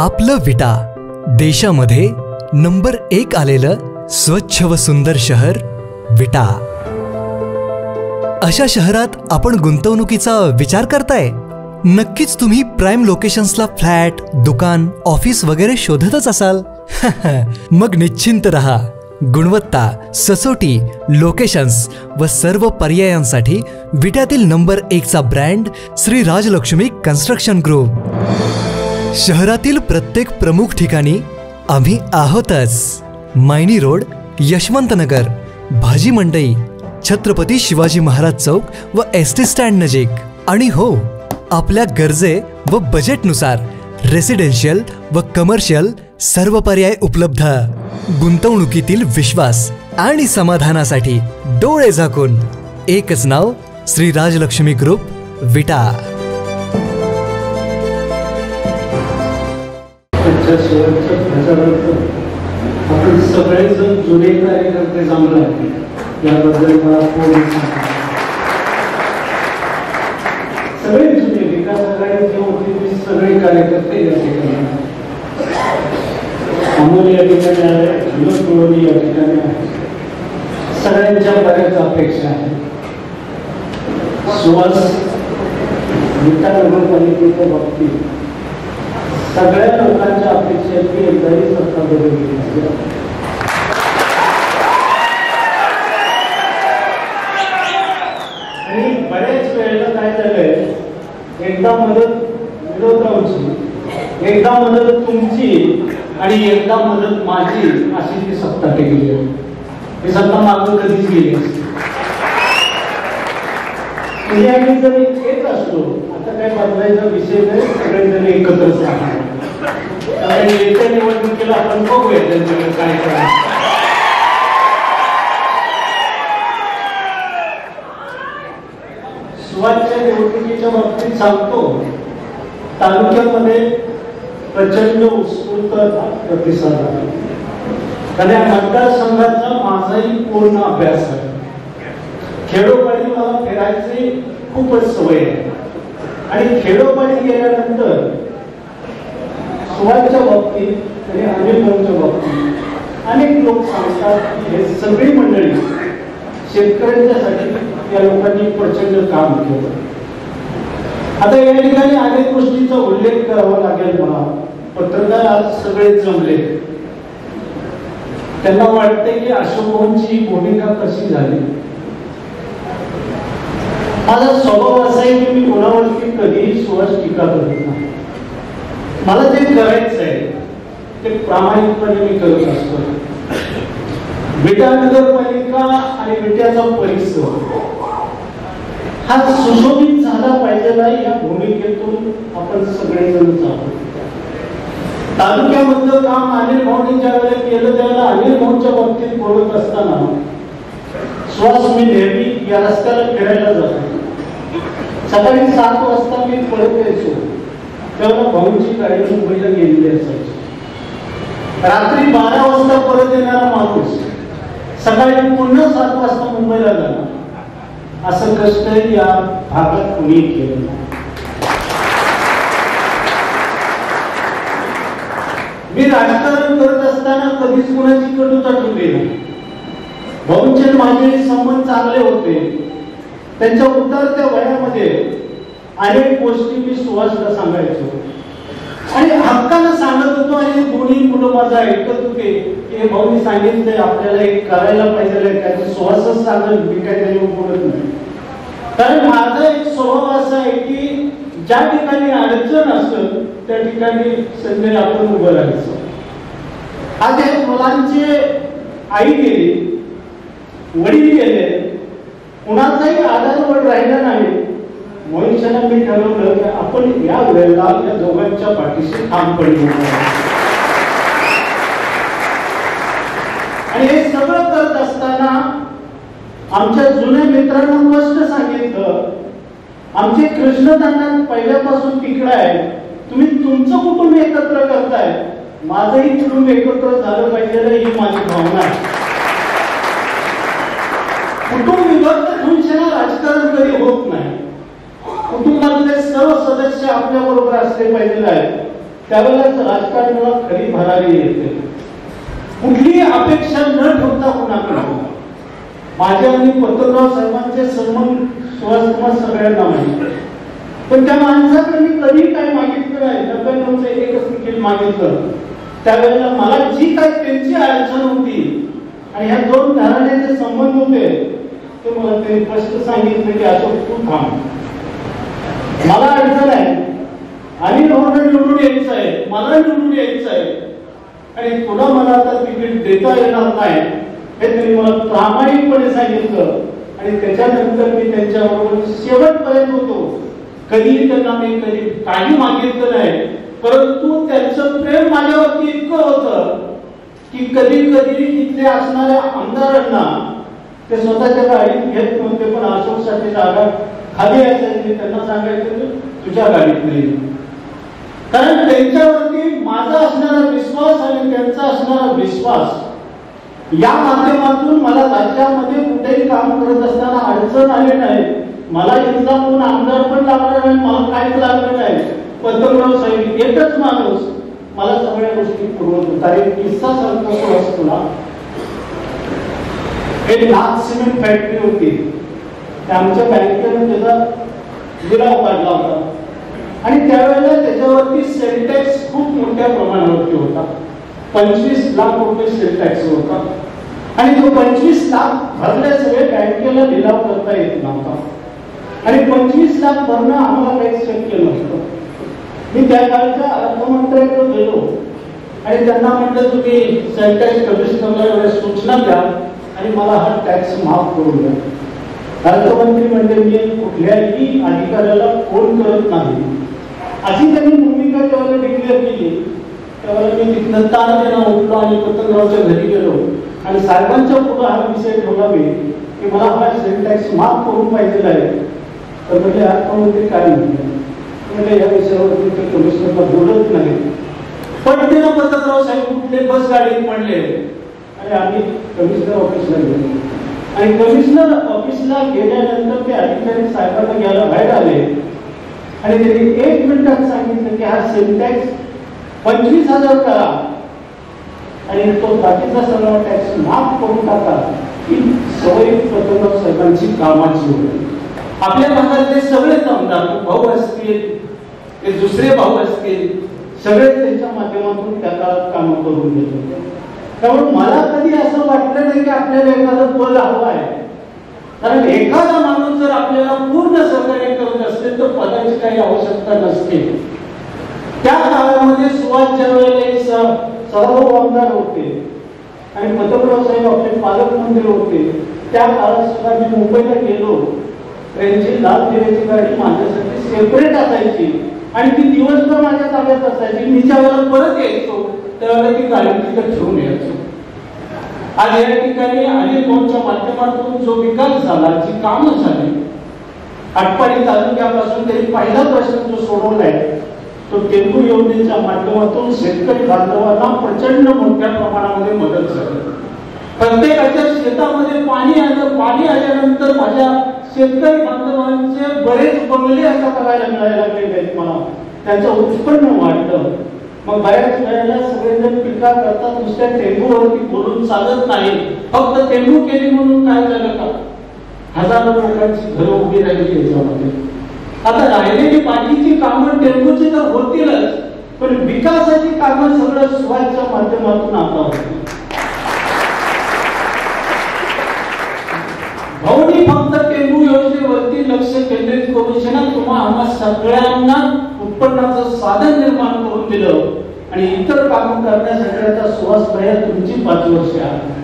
आपलं विटा देशामध्ये नंबर 1 आलेलं स्वच्छ व सुंदर शहर विटा। अशा शहरात आपण गुंतवणुकीचा विचार करताय? नक्कीच तुम्ही प्राइम लोकेशन्सला फ्लॅट, दुकान, ऑफिस वगैरे शोधतच असाल। मग निश्चिंत रहा, गुणवत्ता, ससोटी, लोकेशन्स व सर्व पर्यायांसाठी विट्यातील number 1 brand Shri Rajlakshmi construction group. शहरातील प्रत्येक प्रमुख ठिकाणी आम्ही आहोतच। मायनी रोड, यशवंत नगर, भाजी मंडई, छत्रपती शिवाजी महाराज चौक व ST स्टँड नजीक। आणि हो, आपल्या गरजे व बजेटनुसार रेसिडेन्शियल व कमर्शियल सर्व पर्याय उपलब्ध। गुंतवणुकीतील विश्वास आणि समाधानासाठी डोळे झाकून एकच नाव, श्री राजलक्ष्मी ग्रुप विटा। आपण सगळेजण जुने कार्यकर्ते जमले आहेत, याबद्दल मला खूप आनंद आहे। सगळे जुने विकास आघाडीचे होते, सगळे कार्यकर्ते या ठिकाणी आहेत। अमोल या ठिकाणी आहे, जुलूस कोळी या ठिकाणी आहे। सगळ्यांच्या बऱ्याच अपेक्षा आहेत। सुहास विटा नगरपालिकेच्या बाबतीत सगळ्या लोकांच्या अपेक्षा की एकदाही सत्ता बदलली। आणि बऱ्याच वेळेला काय झालंय, एकदा मदत विरोधकांची, एकदा मदत तुमची आणि एकदा मदत माझी अशी ती सत्ता टिकली आहे। ही सत्ता मागून कधीच गेली असते। म्हणजे आम्ही जर एक असलो, आता काय बदलायचा विषय नाही, सगळेजण एकत्रच राहणार। कारण येत्या निवडणुकीला आपण बघूया त्यांच्याकडे काय करायचं। सुरुवातीच्या निवडणुकीच्या बाबतीत सांगतो, तालुक्यामध्ये प्रचंड उत्स्फूर्त प्रतिसाद आहे। कारण या मतदारसंघाचा माझाही पूर्ण अभ्यास आहे। खेडोपाडी मला फिरायची खूपच सवय आहे आणि खेडोपाडी गेल्यानंतर सुवाच्या बाबतीत आणि अनेकांच्या बाबतीत अनेक लोक सांगतात की हे सगळी मंडळी शेतकऱ्यांच्यासाठी त्या लोकांनी प्रचंड काम केलं। आता या ठिकाणी अनेक गोष्टीचा उल्लेख करावा लागेल मला। पत्रकार आज सगळे जमले, त्यांना वाटते की अशोकची भूमिका कशी झाली। माझा स्वभाव असा आहे की मी कोणावरती कधीही सुवास टीका करत नाही। मला जे करायचं आहे ते प्रामाणिकपणे मी करत असतो। विटा नगरपालिका आणि विट्याचा परिसर हा सुशोभित झाला पाहिजे, या भूमिकेतून आपण सगळेजण आहोत। तालुक्यामधलं काम अनिल भाऊंनी ज्या वेळेला केलं, त्याला अनिल भाऊंच्या बाबतीत बोलत असताना सुवास मी नेहमी या रस्त्याला फिरायला जातो। सकाळी 7 वाजता मी पळत यायचो, तेव्हा भाऊंची गाडी मुंबईला गेलेली असायची। रात्री 12 वाजता परत येणारा माणूस सकाळी पुन्हा 7 वाजता मुंबईला जाणार, असं कष्ट या भागात कोणी केलं नाही। मी राजकारण करत असताना कधीच कोणाची कटुता ठेवली नाही। भाऊंचे माझे संबंध चांगले होते। त्यांच्या उतरत्या वयामध्ये अनेक गोष्टी मी सुहासला सांगायचो आणि हक्कानं सांगत होतो। आणि दोन्ही मुलं माझं ऐकत होते की हे भाऊनी सांगितलंय, आपल्याला एक करायला पाहिजे, त्याचं सुहासच सांगेल, मी काही त्याने बोलत नाही। कारण माझा एक स्वभाव असा आहे की ज्या ठिकाणी अडचण असेल त्या ठिकाणी संधी आपण उभं राहायचं। आज या मुलांचे आई गेली, वडील गेले, कुणाचाही आधारवर राहिला नाही। मनुष्याला मी ठरवलं की आपण या वेळेला या दोघांच्या पाठीशी ठाम पडलो आणि हे सगळं करत असताना आमच्या जुन्या मित्रांना स्पष्ट सांगितलं, आमचे कृष्णदादा पहिल्यापासून तिकडे आहे, तुम्ही तुमचं कुटुंब एकत्र करताय, माझंही कुटुंब एकत्र झालं पाहिजे, ही माझी भावना आहे। कुटुंब विभक्त भविष्याला राजकारण कधी होत नाही। कुटुंबातले सर्व सदस्य आपल्या बरोबर असले पाहिजे, त्यावेळेस राजकारणाला खरी भरारी येते. कुठली अपेक्षा न ठेवता कोणाकडे माझ्या आणि पत्रकार साहेबांचे सन्मान स्वतः सगळ्यांना माहिती, पण त्या माणसाकडे मी कधी काय मागितलं नाही. 99 एकच निकाल मागितलं. त्यावेळेला मला जी काय त्यांची अडचण होती आणि ह्या दोन घराण्याचे संबंध होते ते मला ते स्पष्ट सांगितलं की अशोक तू थांब, मला अडचण आहे आणि निवडून यायचं आहे, मला निवडून यायचं आहे आणि तुला मला आता तिकीट देता येणार नाही हे त्यांनी मला प्रामाणिकपणे सांगितलं. आणि त्याच्यानंतर मी त्यांच्याबरोबर शेवटपर्यंत होतो. कधीही त्यांना मी कधी काही मागितलं नाही, परंतु त्यांचं प्रेम माझ्यावरती इतकं होतं की कधी कधी इथले असणाऱ्या आमदारांना ते स्वतःच्या गाडीत घेत नव्हते, पण अशोकसाठी जागा खाली असायची. त्यांना सांगायचं तुझ्या गाडीत नाही, कारण त्यांच्यावरती माझा असणारा विश्वास आणि त्यांचा असणारा विश्वास या माध्यमातून मला राज्यामध्ये कुठेही काम करत असताना अडचण आली नाही. मला एकदा कोण आमदार पण लागणार नाही, मला काहीच लागलं नाही. पंतप्रधान साहेब एकच माणूस मला सगळ्या गोष्टी पुरवत होता. एक किस्सा सांगतो तुला. एक लाख सिमेंट फॅक्टरी होती, आमच्या बँकेने त्याचा विरा काढला होता आणि त्यावेळेला त्याच्यावरती सेल टॅक्स खूप मोठ्या प्रमाणावरती होता. 25 लाख रुपये सेल टॅक्स होता आणि तो 25 लाख भरल्याशिवाय बँकेला लिलाव करता येत नव्हता आणि 25 लाख भरणं आम्हाला काही शक्य नव्हतं. मी त्या काळच्या अर्थमंत्र्यांकडे गेलो आणि त्यांना म्हटलं तुम्ही सेल टॅक्स कमिशनरला सूचना द्या आणि मला हा टॅक्स माफ करून द्या. अर्थमंत्री म्हणजे मी कुठल्याही अधिकाऱ्याला फोन करत नाही अशी त्यांनी भूमिका त्यावेळेला डिक्लेअर केली. त्यावेळेला मी तिथनं ताण त्यांना उठलो आणि पतंगरावच्या घरी गेलो आणि साहेबांच्या पुढे हा विषय ठेवला मी की मला हा सेल टॅक्स माफ करून पाहिजे आहे. तर म्हणजे अर्थमंत्री काय म्हणले, म्हणजे या विषयावरती ते कमिशनरला बोलत नाही. पण त्यांना पतंगराव साहेब कुठले बस गाडीत पडले आणि आम्ही कमिशनर ऑफिसला गेलो आणि कमिशनर ऑफिसला गेल्यानंतर ते अधिकारी साहेबांना घ्यायला बाहेर आले आणि त्यांनी 1 मिनिटात सांगितलं की हा सेल टॅक्स 25,000 करा आणि तो बाकीचा सर्व टॅक्स माफ करून टाका. ही सवय पतंगराव साहेबांची कामाची होती. आपल्या भागातले सगळेच आमदार भाऊ असतील, ते दुसरे भाऊ असतील, सगळेच त्यांच्या माध्यमातून त्या काळात काम करून घेत होते. त्यामुळे मला कधी असं वाटलं नाही की आपल्याला एखादं बल हवं आहे, कारण एखादा माणूस जर आपल्याला पूर्ण सहकार्य करत असेल तर पदाची काही आवश्यकता नसते. त्या काळामध्ये सुवास ज्या वेळेला सर्व आमदार होते आणि पंतप्रधान साहेब आपले पालकमंत्री होते, त्या काळात सुद्धा मी मुंबईला गेलो. ट्रेनची लाल दिव्याची गाडी माझ्यासाठी सेपरेट असायची आणि ती दिवसभर माझ्या ताब्यात असायची. मी ज्या वेळेला परत यायचो त्यावेळेला ती गाडी तिथं ठेवून यायचो. आज या ठिकाणी अनेक लोकांच्या माध्यमातून जो विकास झाला, जी कामं झाली, आटपाडी तालुक्यापासून त्यांनी पहिला प्रश्न जो सोडवलाय तो टेंबू योजनेच्या माध्यमातून शेतकरी बांधवांना प्रचंड मोठ्या प्रमाणामध्ये मदत झाली. प्रत्येकाच्या शेतामध्ये पाणी आलं. पाणी आल्यानंतर माझ्या शेतकरी बांधवांचे बरेच बंगले असा करायला मिळायला लागले. मला त्यांचं उत्पन्न वाढलं. मग बऱ्याच वेळेला सगळेजण टीका करतात, नुसत्या टेंबूवरती बोलून चालत नाही. फक्त टेंबू केली म्हणून काय झालं का? हजारो लोकांची घरं उभी राहिली याच्यामध्ये. आता राहिलेली बाकीची कामं टेंबूची तर होतीलच, पण विकासाची कामं सगळं सुवासच्या माध्यमातून आता होती. भाऊनी फक्त टेंबू योजनेवरती लक्ष केंद्रित करून तुम्हा आम्हा सगळ्यांना उत्पन्नाचं साधन निर्माण करून दिलं आणि इतर काम करण्यासाठी सुहास भैया तुमची 5 वर्षे आहे.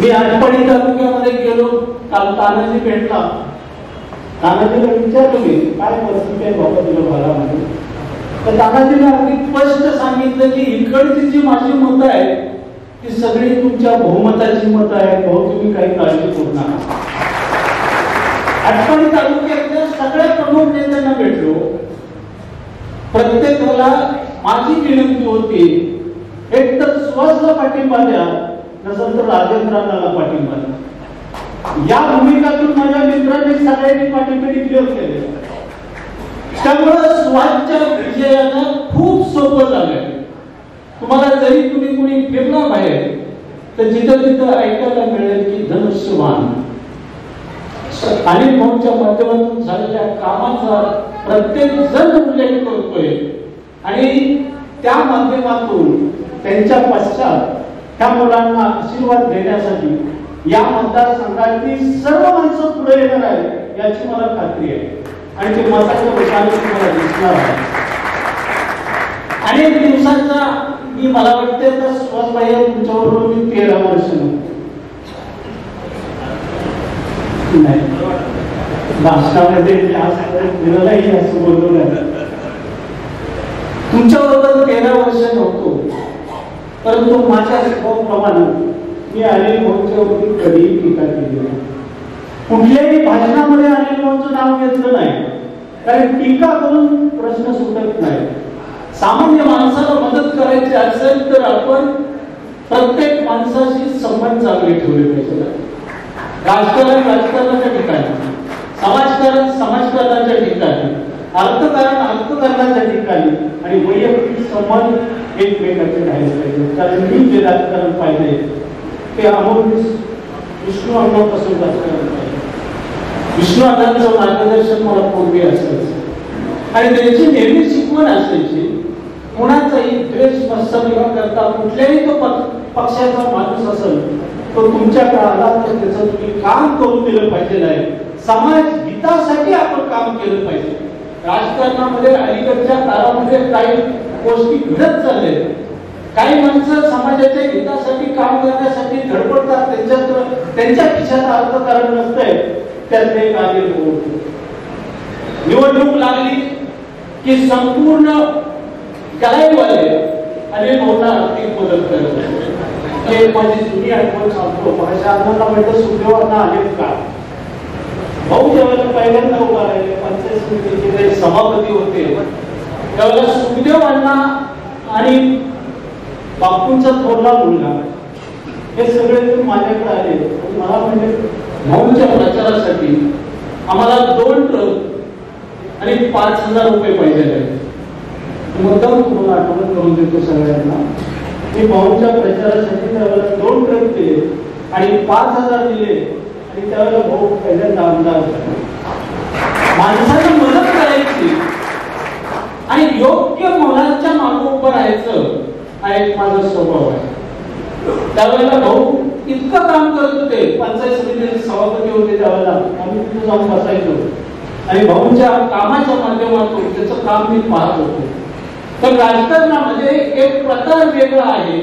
मी आटपाडी तालुक्यामध्ये गेलो. काल तानाजी भेटला. तानाजीला विचारलं मी काय परिस्थिती आहे बाबा तुला भागामध्ये, तर तानाजीने अगदी स्पष्ट सांगितलं की इकडची जी माझी मतं आहे ती सगळी तुमच्या बहुमताची मतं आहेत. भाऊ तुम्ही काही काळजी करू नका. आटपाडी तालुक्यातल्या सगळ्या प्रमुख नेत्यांना भेटलो. प्रत्येकाला माझी विनंती होती, एक तर सुहासला पाठिंबा द्या, नसेल तर राजेंद्रांना पाठिंबा द्या. या भूमिकातून माझ्या मित्रांनी सगळ्यांनी पाठिंबा दिले होते. त्यामुळे सुहासच्या विजयानं खूप सोपं झालंय। तुम्हाला जरी तुम्ही कोणी फिरला बाहेर तर जिथं तिथं ऐकायला मिळेल की धनुष्यबाण अनेक भाऊंच्या माध्यमातून झालेल्या कामाचा प्रत्येक जण उल्लेख करतोय आणि त्या माध्यमातून त्यांच्या पश्चात त्या मुलांना आशीर्वाद देण्यासाठी या मतदारसंघातील सर्व माणसं पुढे येणार आहेत याची मला खात्री आहे आणि ते मतांच्या बळाने तुम्हाला दिसणार आहे। अनेक दिवसांचा मी मला वाटते तर सुहासबाई तुमच्याबरोबर मी 13 वर्ष नाही भाषणामध्ये मिळालाही असं बोललो नाही तुमच्याबरोबर 13 वर्ष नव्हतो परंतु माझ्या स्वभावाप्रमाणे मी अनिल भाऊंच्यावरती कधीही टीका केली नाही। कुठल्याही भाषणामध्ये अनिल भाऊंचं नाव घेतलं नाही कारण टीका करून प्रश्न सुटत नाही। सामान्य माणसाला मदत करायची असेल तर आपण प्रत्येक माणसाशी संबंध चांगले ठेवले पाहिजे। राजकारण राजकारणाच्या ठिकाणी, समाजकारण समाजकारणाच्या ठिकाणी, अर्थकारण अर्थकारणाच्या ठिकाणी आणि वैयक्तिक संबंध एकमेकांचे राहिले पाहिजे कारण मी जे राजकारण पाहिजे ते अमोल विष्णू अण्णांपासून राजकारण पाहिजे। विष्णू अण्णांचं मार्गदर्शन मला पूर्वी असायचं आणि त्यांची नेहमी शिकवण असायची कोणाचाही द्वेष मत्सर न करता कुठल्याही तो पक्षाचा माणूस असेल तो तुमच्या काळाला त्याचं तुम्ही काम करून दिलं पाहिजे आहे। समाज हितासाठी आपण काम केलं पाहिजे। राजकारणामध्ये अलीकडच्या काळामध्ये काही गोष्टी घडत चालले काही माणसं समाजाच्या हितासाठी काम करण्यासाठी धडपडतात त्यांच्या खिशात अर्थकारण नसतंय त्यातले कार्य होते। निवडणूक लागली की संपूर्ण गलाईवाले अनिल भाऊंना आर्थिक मदत करतात। माझी जुनी आठवण सांगतो महाशांना म्हटलं सुदेवांना आले का भाऊ ज्यावेळेला पहिल्यांदा उभा राहिले पंचायत समितीचे सभापती होते त्यावेळेला सुदेवांना आणि बापूंचा थोरला मुलगा हे सगळे माझ्याकडे आले मला म्हणजे भाऊंच्या प्रचारासाठी आम्हाला 2 ट्रक आणि 5,000 रुपये पाहिजे मुद्दाम तुम्हाला आठवण करून देतो सगळ्यांना मी भाऊंच्या प्रचारासाठी त्यावेळेला 2 ट्रक दिले आणि 5,000 दिले आणि त्यावेळेला भाऊ पहिल्यांदा आमदार होता। माणसाला मदत करायची आणि योग्य मुलांच्या मागे उभं राहायचं हा एक माझा स्वभाव आहे। त्यावेळेला भाऊ इतकं काम करत होते पंचायत समितीचे सभापती होते त्यावेळेला आम्ही तिथे जाऊन बसायचो आणि भाऊंच्या कामाच्या माध्यमातून त्याचं काम मी पाहत होतो। तर राजकारणामध्ये एक प्रकार वेगळा आहे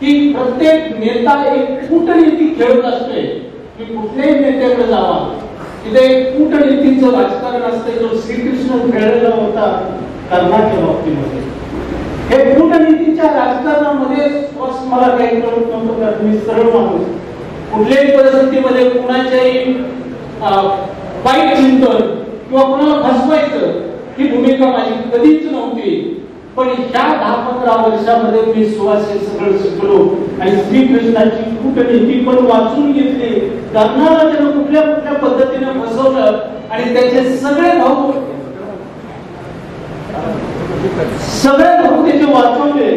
की प्रत्येक नेता एक कूटनीती खेळत असते की कुठल्याही नेत्याकडे जावा तिथे एक कूटनीतीचं राजकारण असते जो श्रीकृष्ण खेळलेला होता कर्णाच्या बाबतीमध्ये। हे कूटनीतीच्या राजकारणामध्ये मला काही कळत नव्हतं मी सरळ माणूस कुठल्याही परिस्थितीमध्ये कुणाच्याही वाईट चिंतन किंवा कुणाला फसवायचं ही भूमिका माझी कधीच नव्हती पण ह्या 10-15 वर्षामध्ये मी सुहासे सगळं शिकलो आणि श्रीकृष्णाची कूटनीती पण वाचून घेतली। कर्णाला त्यानं कुठल्या कुठल्या पद्धतीने फसवलं आणि त्याचे सगळे भाऊ त्याचे वाचवले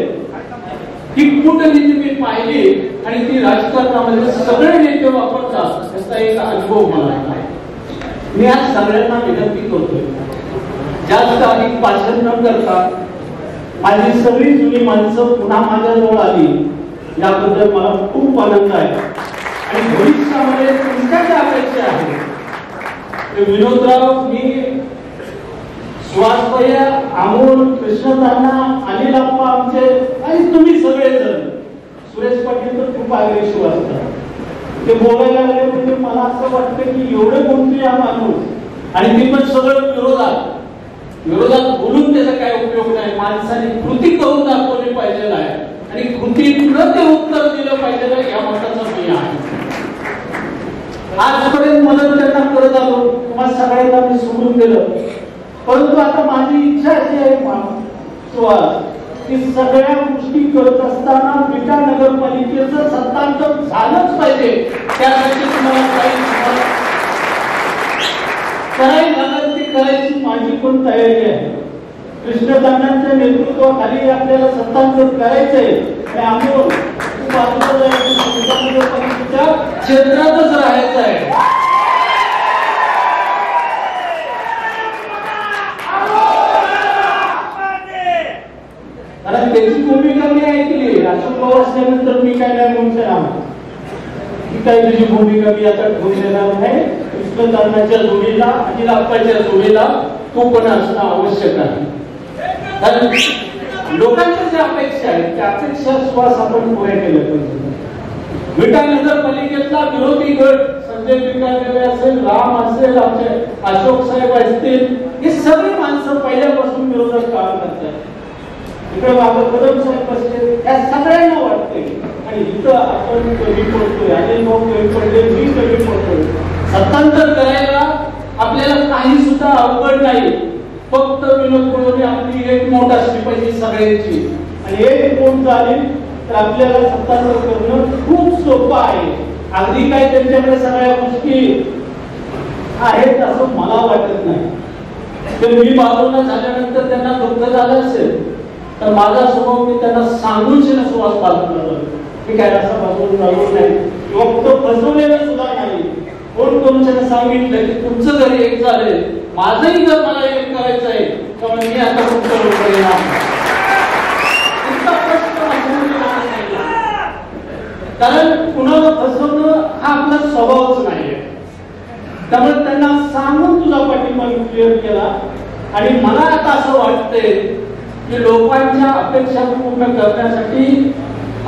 ही कूटनीती मी पाहिली आणि ती राजकारणामध्ये सगळे नेते वापरतात त्याचा एक अनुभव मला आहे। मी आज सगळ्यांना विनंती करतोय जास्त अधिक भाषण न करता माझी सगळी जुनी माणसं पुन्हा माझ्याजवळ आली याबद्दल मला खूप आनंद आहे आणि भविष्यामध्ये तुमच्या ज्या अपेक्षा आहेत विनोदराव मी सुहासबाई अमोल कृष्णदादा अनिल अप्पा आमचे आणि तुम्ही सगळेजण सुरेश पाटील तर खूप आग्रेसिव असतात ते बोलायला लागले म्हणजे मला असं वाटतं की एवढं कोणते हा माणूस आणि मी पण सगळं विरोधात बोलून त्याचा काय उपयोग नाही। माणसाने कृती करून दाखवली पाहिजे आहे आणि कृतीतून ते उत्तर दिलं पाहिजे या मताचा मी आहे। आजपर्यंत मदत त्यांना करत आलो तुम्हाला सगळ्यांना मी सोडून दिलं परंतु आता माझी इच्छा अशी आहे की सगळ्या गोष्टी करत असताना विटा नगरपालिकेचं सत्तांतर झालंच पाहिजे त्यासाठी तुम्हाला काही करायची माझी पण तयारी आहे। कृष्णचंद्रांचे नेतृत्व खाली आपल्याला सत्तांतर करायचंय, आम्ही क्षेत्रातच राहायचं आहे. कारण त्याची भूमिका मी ऐकली राजू पवार असल्यानंतर मी काय नाही म्हणून ही काय तुझी भूमिका मी आता घेऊन येणार नाही. कृष्णचंद्रांच्या जोडीला आणि अप्पाच्या जोडीला तो पण असणं आवश्यक आहे. कारण लोकांच्या ज्या अपेक्षा आहेत त्या अपेक्षा श्वास आपण पुऱ्या केल्या पाहिजे. विटा नगरपालिकेतला विरोधी गट संजय बिकानेरे असेल, राम असेल, आमचे अशोक साहेब असतील, हे सगळी माणसं पहिल्यापासून विरोधात काम करतात. इकडे बाबा कदम साहेब असले या सगळ्यांना वाटते आणि इथं आपण कमी पडतोय, अनेक भाऊ कमी पडले, मी कमी पडतोय. सत्तांतर करायला आपल्याला काही सुद्धा अवघड नाही. फक्त विनोद कोणी आपली एक मोठा शिपाई सगळ्यांची आणि एक कोण झाली तर आपल्याला सत्तांतर करणं खूप सोपं आहे. अगदी काय त्यांच्याकडे सगळ्या गोष्टी आहेत असं मला वाटत नाही. तर मी बाजूला झाल्यानंतर त्यांना दुःख झालं असेल तर माझा स्वभाव मी त्यांना सांगून सुवास बाजूला झालो, मी काय असं बाजूला जाऊ नाही किंवा कुठं फसवलेलं सुद्धा नाही. कोण कोणच्याने सांगितलं की तुमचं जरी एक झालंय माझंही जर मला एक करायचं आहे त्यामुळे मी आता तुमच्या लोकांना इतका प्रश्न नाही. कारण कुणाला फसवणं हा आपला स्वभावच नाही. त्यामुळे त्यांना सांगून तुझा पाठिंबा क्लिअर केला आणि मला आता असं वाटतंय की लोकांच्या अपेक्षा पूर्ण करण्यासाठी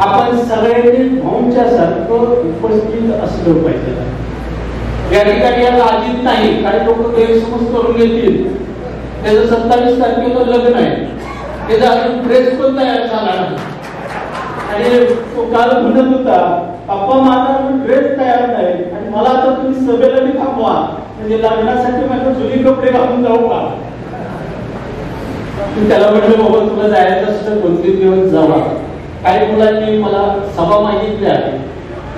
आपण सगळ्यांनी भाऊंच्या सारखं उपस्थित असलं पाहिजे. या ठिकाणी याला अजित नाही, काही लोक गैरसमज करून घेतील. त्याचं 27 तारखेचं लग्न आहे, त्याचा अजून ड्रेस पण तयार झाला नाही आणि तो काल म्हणत होता पप्पा माझा ड्रेस तयार नाही आणि मला आता तुम्ही सभेला मी थांबवा म्हणजे लग्नासाठी माझ्या जुनी कपडे घालून जाऊ का. त्याला म्हटलं बाबा तुला जायचं असतं 2-3 दिवस जावा. काही मुलांनी मला सभा मागितल्या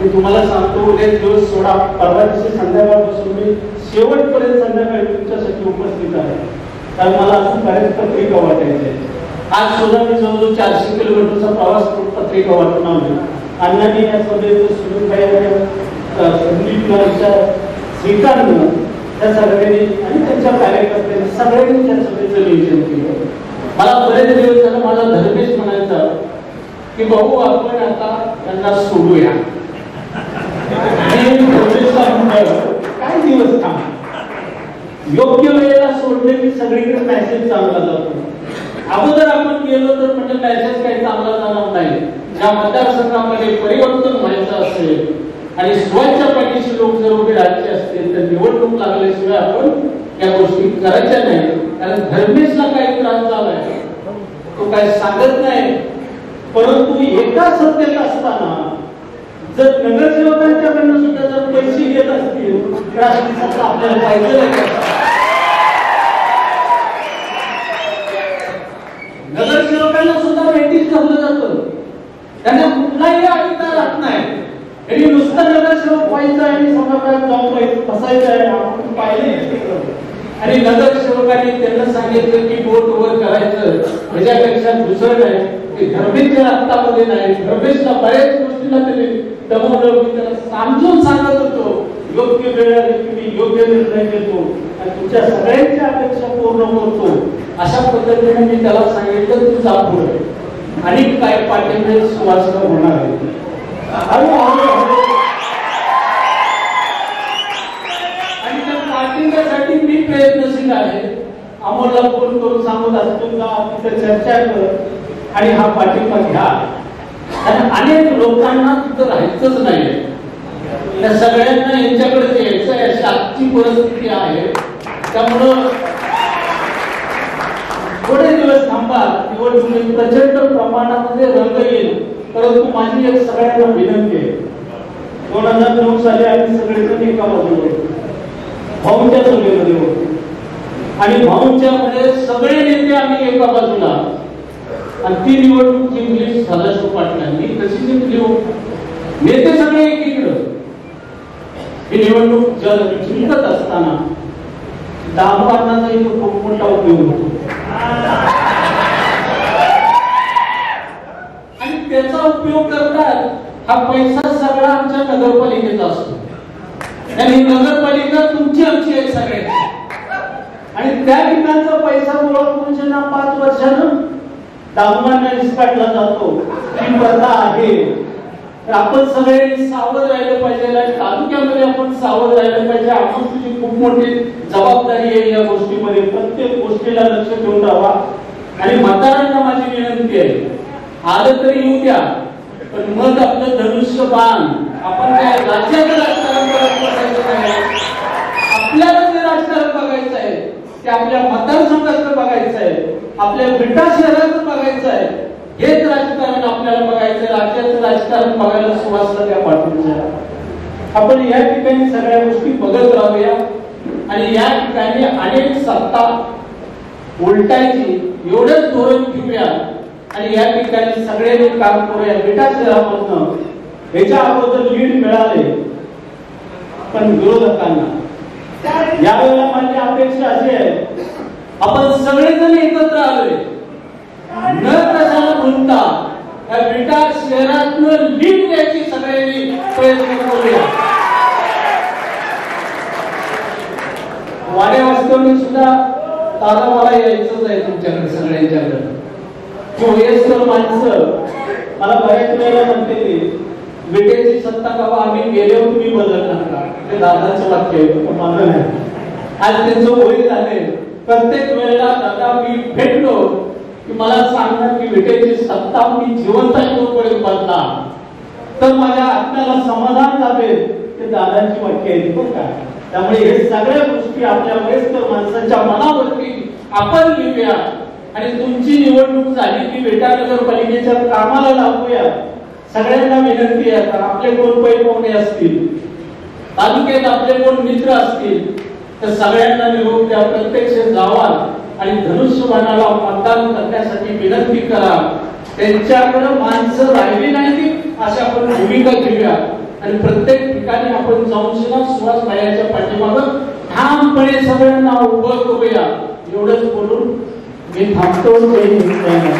मी तुम्हाला सांगतो उद्या दिवस सोडा परवा दिवशी संध्याकाळपासून मी शेवटपर्यंत संध्याकाळी तुमच्यासाठी उपस्थित आहे. कारण मला अजून बऱ्याच पत्रिका वाटायचे. आज सुद्धा मी जवळजवळ 400 किलोमीटरचा प्रवास पत्रिका वाटून आलो. अण्णांनी या सभेचं सुनीलभाई संदीपच्या स्वीकारणं त्या सगळ्यांनी आणि त्यांच्या कार्यकर्त्यांनी सगळ्यांनी त्या सभेचं नियोजन केलं. मला बरेच दिवस झालं माझा धर्मेश म्हणायचा की भाऊ आपण आता त्यांना सोडूया. काय दिवस थांब, योग्य वेळेला सोडले की सगळीकडे मेसेज चांगला जातो. अगोदर आपण गेलो तर म्हणजे मेसेज काही चांगला जाणार नाही. ज्या मतदारसंघामध्ये परिवर्तन व्हायचं असेल आणि स्वतःच्या पाठीशी लोक जर उभे राहायचे असतील तर निवडणूक लागल्याशिवाय आपण या गोष्टी करायच्या नाही. कारण धर्मेशला काही त्रास झालाय तो काय सांगत नाही, परंतु एका सत्तेत असताना जर नगरसेवकांच्याकडनं सुद्धा जर पैसे घेत असतील तर अशी सत्ता आपल्याला पाहिजे नाही. नगरसेवकांना सुद्धा वेटीस ठेवलं जातं, त्यांना कुठलाही अधिकार राहत नाही. नुसतं नगरसेवक व्हायचं आणि समाजात जाऊन फसायचं आहे आपण पाहिलं. आणि नगरसेवकांनी त्यांना सांगितलं की बोट वर करायचं त्याच्यापेक्षा दुसरं नाही की धर्मेशच्या रक्तामध्ये नाही. धर्मेशला बऱ्याच गोष्टीला त्याने दमवलं. मी त्याला समजून सांगत होतो योग्य वेळेला मी योग्य निर्णय घेतो आणि तुमच्या सगळ्यांच्या अपेक्षा पूर्ण करतो. अशा पद्धतीने मी त्याला सांगितलं तू जा पुढे आणि काय पाठिंबे सुवास होणार आहे. आणि त्या पाठिंब्यासाठी मी प्रयत्नशील आहे. अमोलला फोन करून सांगत असतो चर्चा कर आणि हा पाठिंबा घ्या. आणि अनेक लोकांना तिथं राहायचंच नाही, त्या सगळ्यांना यांच्याकडे यायचं अशी आजची परिस्थिती आहे. त्यामुळं थोडे दिवस थांबा, निवडणुकीत प्रचंड प्रमाणामध्ये रंग येईल. परंतु माझी एक सगळ्यांना विनंती आहे, 2009 साली आम्ही सगळेजण एका बाजूला होतो, भाऊंच्या सभेमध्ये होतो आणि भाऊंच्या मध्ये सगळे नेते आम्ही एका बाजूला. आणि ती निवडणूक जिंकली झाल्याचं वाटलं मी कशी जिंकली हो, नेते सगळे एकीकडं. ही निवडणूक जर जिंकत असताना दामवादाचा एक खूप मोठा उपयोग होतो. त्याचा उपयोग करतात हा पैसा सगळा आमच्या नगरपालिकेचा असतो आणि नगरपालिका तुमची आमची आहे सगळ्यांची आणि त्या ठिकाणचा पैसा गोळा करून ज्यांना 5 वर्षांनी दावमांना निस्पाटला जातो ही प्रथा आहे। आपण सगळे सावध राहिले पाहिजे, तालुक्यामध्ये आपण सावध राहिले पाहिजे। आपण तुझी खूप मोठी जबाबदारी आहे या गोष्टीमध्ये, प्रत्येक गोष्टीला लक्ष देऊन राहा। आणि मतदारांना माझी विनंती आहे, आलं तरी येऊ द्या पण मत आपलं धनुष्य बाण, आपण काय राज्याचं राजकारण बघायचं नाही, आपल्याला जे राजकारण बघायचं आहे ते आपल्या मतदारसंघाचं बघायचं आहे, आपल्या विटा शहराचं बघायचं आहे, हेच राजकारण आपल्याला बघायचं। राज्याचं राजकारण बघायला सुरुवात त्या पाठवून आपण या ठिकाणी सगळ्या गोष्टी बघत राहूया आणि या ठिकाणी अनेक सत्ता उलटायची एवढंच धोरण घेऊया आणि या ठिकाणी सगळ्यांनी काम करूया। विटा शहरामधून ह्याच्या अगोदर लीड मिळाले पण विरोधकांना, यावेळेला माझी अपेक्षा अशी आहे आपण सगळेजण एकत्र आलोय न कशाला म्हणता या विटा शहरातून लीड द्यायची सगळ्यांनी प्रयत्न करूया। वाड्यावस्त्यांनी सुद्धा तारा मला यायचंच आहे तुमच्याकडे सगळ्यांच्याकडे, माणसं मला बऱ्याच वेळेला म्हणते विटेची सत्ता कवा आम्ही गेले तुम्ही बदलणार का, ते दादाचं वाक्य आहे माझं नाही। आज त्यांचं वय झाले, प्रत्येक वेळेला दादा मी भेटलो की मला सांगणार की विटेची सत्ता मी जिवंत तोपर्यंत बदला, तर माझ्या आत्म्याला समाधान लाभेल, ते दादांची वाक्य आहेत बरं का। त्यामुळे हे सगळ्या गोष्टी आपल्या वयस्कर माणसांच्या मनावरती आपण लिहूया आणि तुमची निवडणूक झाली की विटा नगरपालिकेच्या कामाला लागूया। सगळ्यांना विनंती आहे, आता आपले कोण पैलवान असतील, तालुक्यात आपले कोण मित्र असतील तर सगळ्यांना निवडून द्या, प्रत्यक्ष जावा आणि धनुष्यबाणाला मतदान करण्यासाठी विनंती करा। त्यांच्याकडे माणसं राहिली नाही अशा आपण भूमिका घेऊया आणि प्रत्येक ठिकाणी आपण जाऊन सुहास भाईच्या पाठीमागे ठामपणे सगळ्यांना उभं करूया। एवढंच बोलून मी थांबतो।